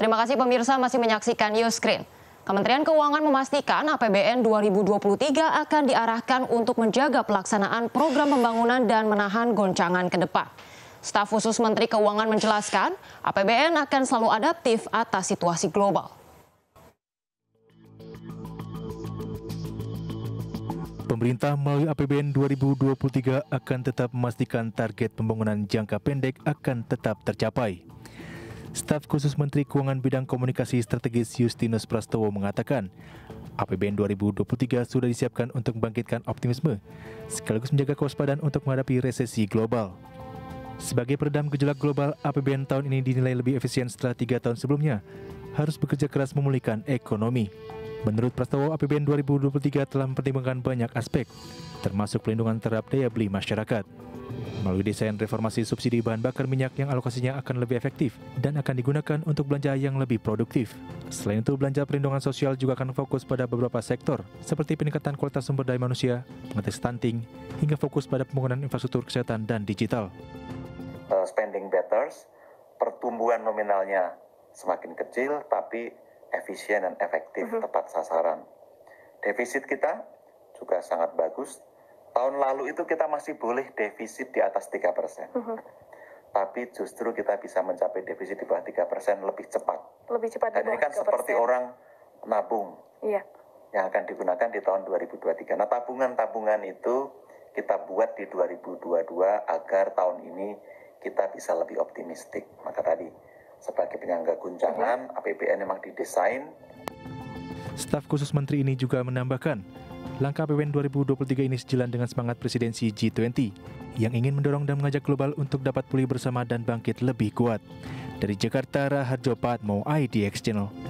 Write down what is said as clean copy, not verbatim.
Terima kasih pemirsa masih menyaksikan Newscreen. Kementerian Keuangan memastikan APBN 2023 akan diarahkan untuk menjaga pelaksanaan program pembangunan dan menahan goncangan ke depan. Staf khusus Menteri Keuangan menjelaskan, APBN akan selalu adaptif atas situasi global. Pemerintah melalui APBN 2023 akan tetap memastikan target pembangunan jangka pendek akan tetap tercapai. Staf khusus Menteri Keuangan Bidang Komunikasi Strategis Yustinus Prastowo mengatakan, APBN 2023 sudah disiapkan untuk membangkitkan optimisme, sekaligus menjaga kewaspadaan untuk menghadapi resesi global. Sebagai peredam gejolak global, APBN tahun ini dinilai lebih efisien setelah 3 tahun sebelumnya, harus bekerja keras memulihkan ekonomi. Menurut Prastowo, APBN 2023 telah mempertimbangkan banyak aspek, termasuk pelindungan terhadap daya beli masyarakat. Melalui desain reformasi subsidi bahan bakar minyak yang alokasinya akan lebih efektif dan akan digunakan untuk belanja yang lebih produktif. Selain itu, belanja perlindungan sosial juga akan fokus pada beberapa sektor, seperti peningkatan kualitas sumber daya manusia, mengatasi stunting, hingga fokus pada pembangunan infrastruktur kesehatan dan digital. Spending better, pertumbuhan nominalnya semakin kecil, tapi efisien dan efektif, tepat sasaran. Defisit kita juga sangat bagus. Tahun lalu itu kita masih boleh defisit di atas 3%. Tapi justru kita bisa mencapai defisit di bawah 3% lebih cepat. Dan ini kan 3%. Seperti orang nabung yang akan digunakan di tahun 2023. Nah, tabungan-tabungan itu kita buat di 2022 agar tahun ini kita bisa lebih optimistik. Maka tadi, sebagai penyangga guncangan, APBN memang didesain. Staf khusus Menteri ini juga menambahkan, langkah APBN 2023 ini sejalan dengan semangat presidensi G20 yang ingin mendorong dan mengajak global untuk dapat pulih bersama dan bangkit lebih kuat. Dari Jakarta, Raharjo Patmo, IDX Channel.